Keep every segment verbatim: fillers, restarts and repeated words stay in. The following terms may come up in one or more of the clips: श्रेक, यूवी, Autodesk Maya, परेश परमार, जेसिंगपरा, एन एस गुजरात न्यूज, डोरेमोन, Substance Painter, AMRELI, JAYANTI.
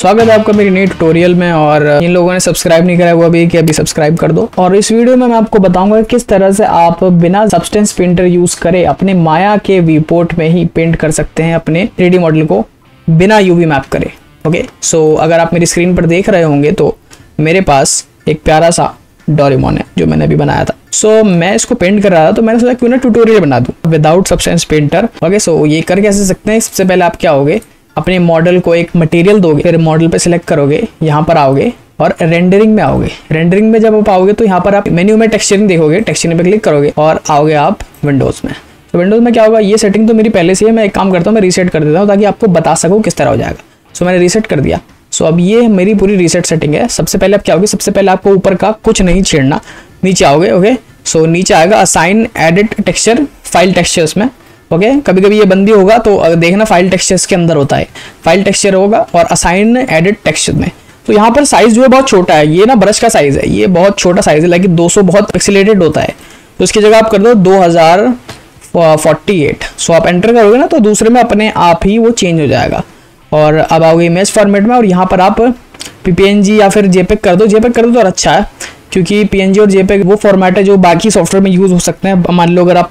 स्वागत है आपका मेरी नई ट्यूटोरियल में। और इन लोगों ने सब्सक्राइब नहीं कराया वो अभी कि अभी सब्सक्राइब कर दो। और इस वीडियो में मैं आपको बताऊंगा किस तरह से आप बिना सब्सटेंस पेंटर यूज करे अपने माया के व्यूपोर्ट में ही पेंट कर सकते हैं अपने थ्री डी मॉडल को बिना यूवी मैप करे। ओके सो so, अगर आप मेरी स्क्रीन पर देख रहे होंगे तो मेरे पास एक प्यारा सा डोरेमोन है जो मैंने अभी बनाया था। सो so, मैं इसको पेंट कर रहा था तो मैंने सोचा क्यों ना ट्यूटोरियल बना दूं without substance painter. Okay so ये कर कैसे सकते हैं? सबसे पहले आप क्या होगे, अपने मॉडल को एक मटेरियल दोगे, फिर मॉडल पे सिलेक्ट करोगे, यहाँ पर आओगे और रेंडरिंग में आओगे। रेंडरिंग में जब आप आओगे तो यहाँ पर आप मेन्यू में टेक्सचरिंग देखोगे, टेक्सचरिंग पे क्लिक करोगे और आओगे आप विंडोज में। तो विंडोज में क्या होगा, ये सेटिंग तो मेरी पहले से है, मैं एक काम करता हूँ मैं रीसेट कर देता हूँ ताकि आपको बता सकूँ किस तरह हो जाएगा। सो मैंने रीसेट कर दिया। सो अब ये मेरी पूरी रीसेट सेटिंग है। सबसे पहले आप क्या होगी, सबसे पहले आपको ऊपर का कुछ नहीं छेड़ना, नीचे आओगे। ओके सो नीचे आएगा assign edit texture file textures में। ओके okay, कभी कभी ये बंदी होगा तो देखना फाइल टेक्सचर्स के अंदर होता है, फाइल टेक्सचर होगा और असाइन एडिट टेक्सचर में। तो यहाँ पर साइज जो है बहुत छोटा है, ये ना ब्रश का साइज है, ये बहुत छोटा साइज है, लेकिन दो सौ बहुत पिक्सेलेटेड होता है तो इसकी जगह आप कर दो दो हज़ार अड़तालीस। सो आप एंटर करोगे ना तो दूसरे में अपने आप ही वो चेंज हो जाएगा। और अब आओगे इमेज फॉर्मेट में और यहाँ पर आप पी पी एन जी या फिर जेपेग कर दो, जेपेग कर दो तो अच्छा है क्योंकि पी एन जी और जेपेग वो फॉर्मेट है जो बाकी सॉफ्टवेयर में यूज़ हो सकते हैं। मान लो अगर आप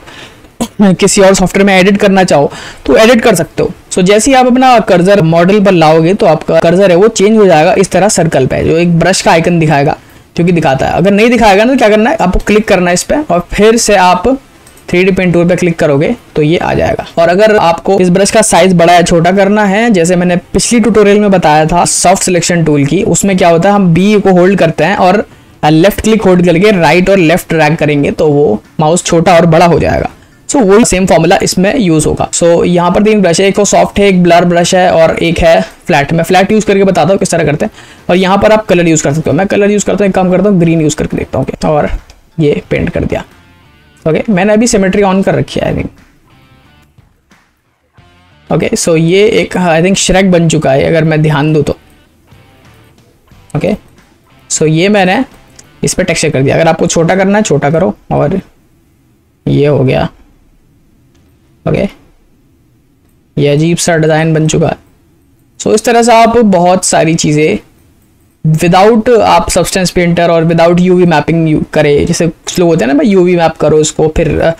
किसी और सॉफ्टवेयर में एडिट करना चाहो तो एडिट कर सकते हो। सो so, जैसे ही आप अपना कर्सर मॉडल पर लाओगे तो आपका कर्सर है वो चेंज हो जाएगा इस तरह सर्कल पे, जो एक ब्रश का आइकन दिखाएगा जो कि दिखाता है। अगर नहीं दिखाएगा ना तो क्या करना है, आपको क्लिक करना है इस पर और फिर से आप थ्री डी पेंट टूल पर क्लिक करोगे तो ये आ जाएगा। और अगर आपको इस ब्रश का साइज बड़ा या छोटा करना है, जैसे मैंने पिछली ट्यूटोरियल में बताया था सॉफ्ट सिलेक्शन टूल की, उसमें क्या होता है हम बी को होल्ड करते हैं और लेफ्ट क्लिक होल्ड करके राइट और लेफ्ट ड्रैग करेंगे तो वो माउस छोटा और बड़ा हो जाएगा। सो so, वही सेम फॉर्मूला इसमें यूज होगा। सो so, यहाँ पर तीन ब्रश है, एक सॉफ्ट है, एक ब्लर ब्रश है और एक है फ्लैट। मैं फ्लैट यूज करके बताता हूँ किस तरह करते हैं। और यहाँ पर आप कलर यूज कर सकते हो, मैं कलर यूज करता हूँ, एक काम करता हूँ ग्रीन यूज करके देखता हूँ और ये पेंट कर दिया। ओके okay, मैंने अभी सिमेट्री ऑन कर रखी है आई थिंक। ओके सो ये एक आई थिंक श्रेक बन चुका है अगर मैं ध्यान दूँ तो। ओके okay, सो so, ये मैंने इस पर टेक्सचर कर दिया। अगर आपको छोटा करना है छोटा करो और ये हो गया। Okay okay. ये अजीब सा डिज़ाइन बन चुका है। सो so, इस तरह से आप बहुत सारी चीज़ें विदाउट आप सब्सटेंस पेंटर और विदाउट यूवी मैपिंग करें। जैसे कुछ लोग होते हैं ना भाई यूवी मैप करो इसको फिर आ, आ,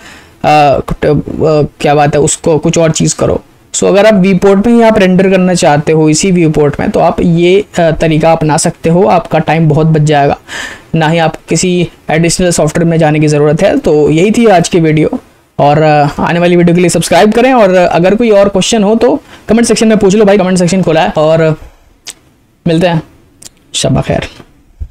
क्या बात है उसको कुछ और चीज़ करो। सो so, अगर आप व्यूपोर्ट में ही आप रेंडर करना चाहते हो इसी व्यूपोर्ट में तो आप ये तरीका अपना सकते हो, आपका टाइम बहुत बच जाएगा, ना ही आप किसी एडिशनल सॉफ्टवेयर में जाने की ज़रूरत है। तो यही थी आज की वीडियो और आने वाली वीडियो के लिए सब्सक्राइब करें। और अगर कोई और क्वेश्चन हो तो कमेंट सेक्शन में पूछ लो भाई, कमेंट सेक्शन खोला है। और मिलते हैं, शब्बा खैर।